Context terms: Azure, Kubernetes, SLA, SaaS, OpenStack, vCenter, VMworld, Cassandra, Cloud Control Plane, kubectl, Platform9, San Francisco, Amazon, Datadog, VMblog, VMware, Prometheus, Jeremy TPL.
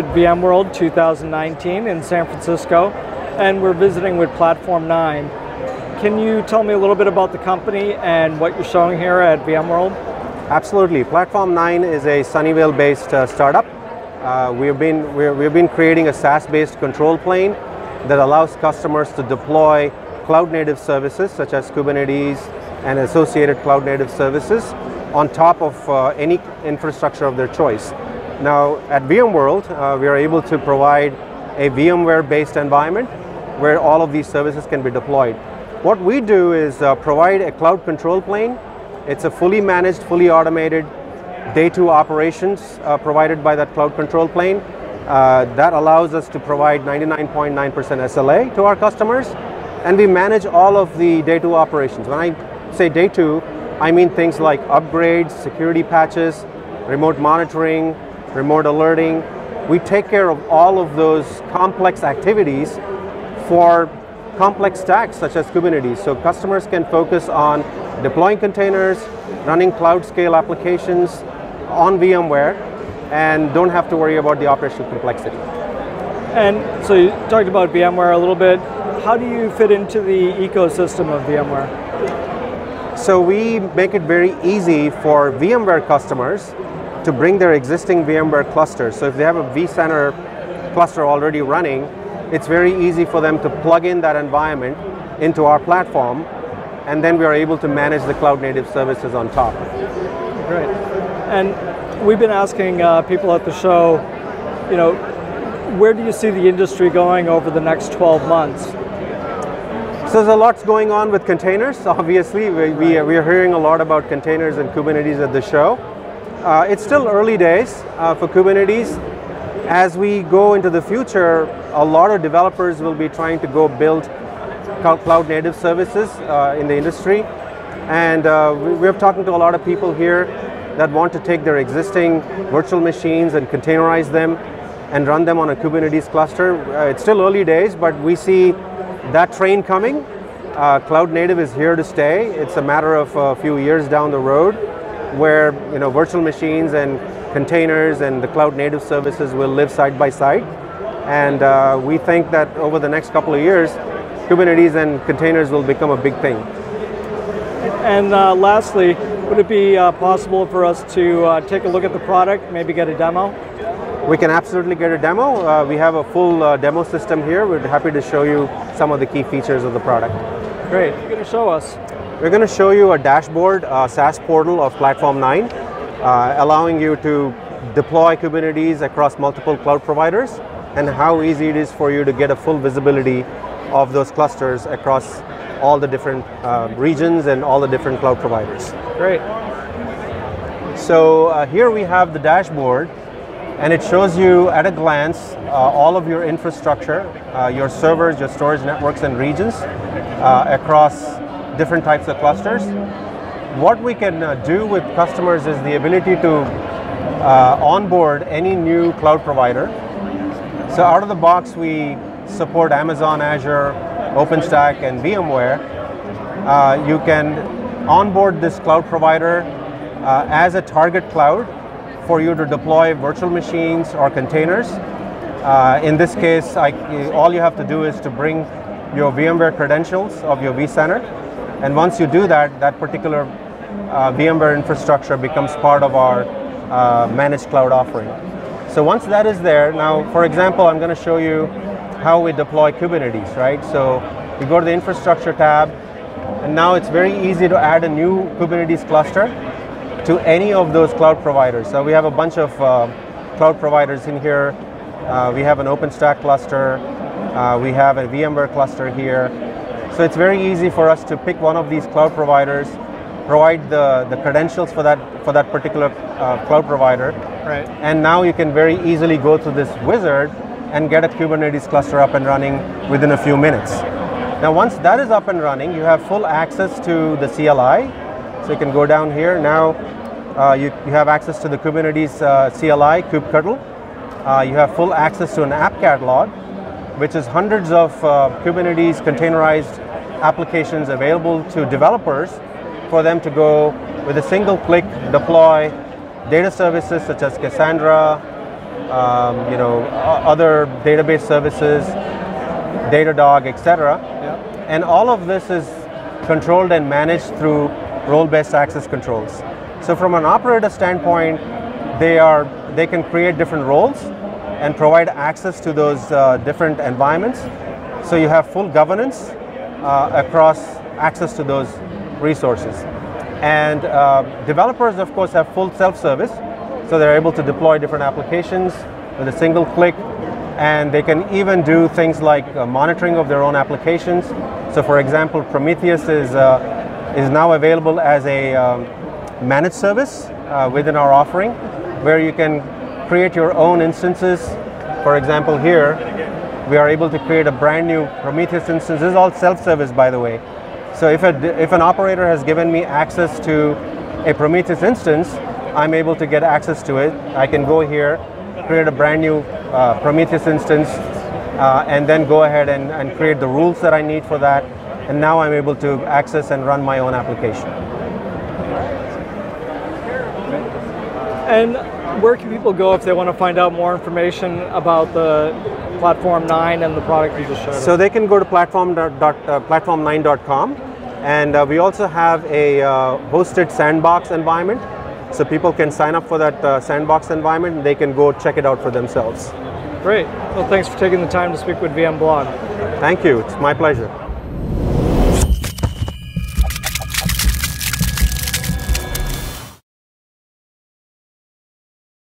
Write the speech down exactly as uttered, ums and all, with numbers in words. at VMworld two thousand nineteen in San Francisco, and we're visiting with Platform nine. Can you tell me a little bit about the company and what you're showing here at VMworld? Absolutely. Platform nine is a Sunnyvale-based uh, startup. Uh, we've been we're, we've been creating a SaaS-based control plane that allows customers to deploy cloud-native services such as Kubernetes and associated cloud-native services on top of uh, any infrastructure of their choice. Now, at VMworld, uh, we are able to provide a VMware-based environment where all of these services can be deployed. What we do is uh, provide a cloud control plane. It's a fully managed, fully automated day two operations uh, provided by that cloud control plane. Uh, that allows us to provide ninety-nine point nine percent S L A to our customers, and we manage all of the day two operations. When I say day two, I mean things like upgrades, security patches, remote monitoring, remote alerting. We take care of all of those complex activities for complex stacks such as Kubernetes. So customers can focus on deploying containers, running cloud scale applications on VMware, and don't have to worry about the operational complexity. And so you talked about VMware a little bit. How do you fit into the ecosystem of VMware? So we make it very easy for VMware customers to bring their existing VMware clusters. So if they have a vCenter cluster already running, it's very easy for them to plug in that environment into our platform, and then we are able to manage the cloud-native services on top. Great. And we've been asking uh, people at the show, you know, where do you see the industry going over the next twelve months? So there's a lot going on with containers, obviously. We, we, we are hearing a lot about containers and Kubernetes at the show. Uh, it's still early days uh, for Kubernetes. As we go into the future, a lot of developers will be trying to go build cloud-native services uh, in the industry. And uh, we, we're talking to a lot of people here that want to take their existing virtual machines and containerize them and run them on a Kubernetes cluster. Uh, it's still early days, but we see that train coming. Uh, cloud native is here to stay. It's a matter of a few years down the road where, you know, virtual machines and containers and the cloud native services will live side by side. And uh, we think that over the next couple of years, Kubernetes and containers will become a big thing. And uh, lastly, would it be uh, possible for us to uh, take a look at the product, maybe get a demo? We can absolutely get a demo. Uh, we have a full uh, demo system here. We're happy to show you some of the key features of the product. Great. What are you going to show us? We're going to show you a dashboard uh, SaaS portal of Platform nine, uh, allowing you to deploy Kubernetes across multiple cloud providers and how easy it is for you to get a full visibility of those clusters across all the different uh, regions and all the different cloud providers. Great. So uh, here we have the dashboard, and it shows you at a glance uh, all of your infrastructure, uh, your servers, your storage networks and regions uh, across different types of clusters. What we can uh, do with customers is the ability to uh, onboard any new cloud provider. So out of the box, we support Amazon, Azure, OpenStack and VMware. Uh, you can onboard this cloud provider uh, as a target cloud for you to deploy virtual machines or containers. Uh, in this case, I, all you have to do is to bring your VMware credentials of your vCenter, and once you do that, that particular uh, VMware infrastructure becomes part of our uh, managed cloud offering. So once that is there, now for example, I'm going to show you how we deploy Kubernetes, right? So you go to the infrastructure tab, and now it's very easy to add a new Kubernetes cluster to any of those cloud providers. So we have a bunch of uh, cloud providers in here. Uh, we have an OpenStack cluster. Uh, we have a VMware cluster here. So it's very easy for us to pick one of these cloud providers, provide the, the credentials for that, for that particular uh, cloud provider. Right. And now you can very easily go through this wizard and get a Kubernetes cluster up and running within a few minutes. Now once that is up and running, you have full access to the C L I. So you can go down here. Now uh, you, you have access to the Kubernetes uh, C L I, kubectl. Uh, you have full access to an app catalog, which is hundreds of uh, Kubernetes containerized applications available to developers for them to go with a single click deploy data services such as Cassandra, um, you know, other database services, Datadog, et cetera. Yeah. And all of this is controlled and managed through role-based access controls. So from an operator standpoint, they are they can create different roles and provide access to those uh, different environments. So you have full governance uh, across access to those resources. And uh, developers, of course, have full self-service. So they're able to deploy different applications with a single click. And they can even do things like uh, monitoring of their own applications. So for example, Prometheus is, uh, is now available as a um, managed service uh, within our offering, where you can create your own instances. For example, here, we are able to create a brand new Prometheus instance. This is all self-service, by the way. So if, a, if an operator has given me access to a Prometheus instance, I'm able to get access to it. I can go here, create a brand new uh, Prometheus instance, uh, and then go ahead and, and create the rules that I need for that. And now I'm able to access and run my own application. And where can people go if they want to find out more information about the Platform nine and the product you just showed? So they can go to platform nine dot com, and uh, we also have a uh, hosted sandbox environment. So people can sign up for that uh, sandbox environment, and they can go check it out for themselves. Great. Well, thanks for taking the time to speak with VMblog. Thank you. It's my pleasure.